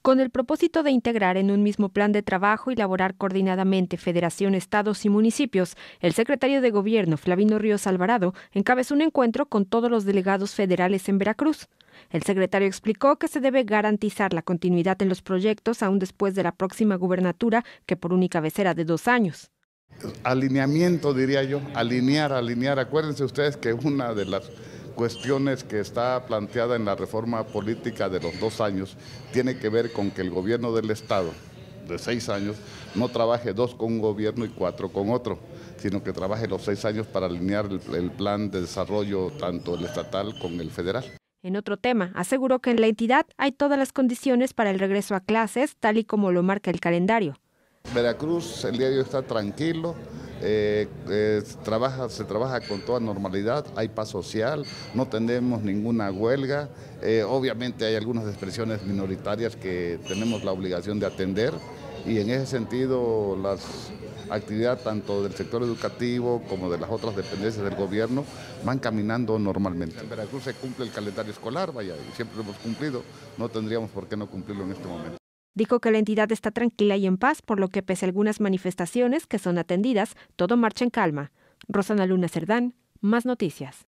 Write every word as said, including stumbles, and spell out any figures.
Con el propósito de integrar en un mismo plan de trabajo y laborar coordinadamente federación, estados y municipios, el secretario de Gobierno, Flavino Ríos Alvarado, encabezó un encuentro con todos los delegados federales en Veracruz. El secretario explicó que se debe garantizar la continuidad en los proyectos aún después de la próxima gubernatura, que por única vez será de dos años. Alineamiento, diría yo, alinear, alinear. Acuérdense ustedes que una de las cuestiones que está planteada en la reforma política de los dos años tiene que ver con que el gobierno del Estado de seis años no trabaje dos con un gobierno y cuatro con otro, sino que trabaje los seis años para alinear el, el plan de desarrollo, tanto el estatal como el federal. En otro tema, aseguró que en la entidad hay todas las condiciones para el regreso a clases, tal y como lo marca el calendario. Veracruz el día de hoy está tranquilo, eh, eh, trabaja, se trabaja con toda normalidad, hay paz social, no tenemos ninguna huelga, eh, obviamente hay algunas expresiones minoritarias que tenemos la obligación de atender y en ese sentido las actividades tanto del sector educativo como de las otras dependencias del gobierno van caminando normalmente. En Veracruz se cumple el calendario escolar, vaya, siempre lo hemos cumplido, no tendríamos por qué no cumplirlo en este momento. Dijo que la entidad está tranquila y en paz, por lo que pese a algunas manifestaciones que son atendidas, todo marcha en calma. Rosana Luna Cerdán, Más Noticias.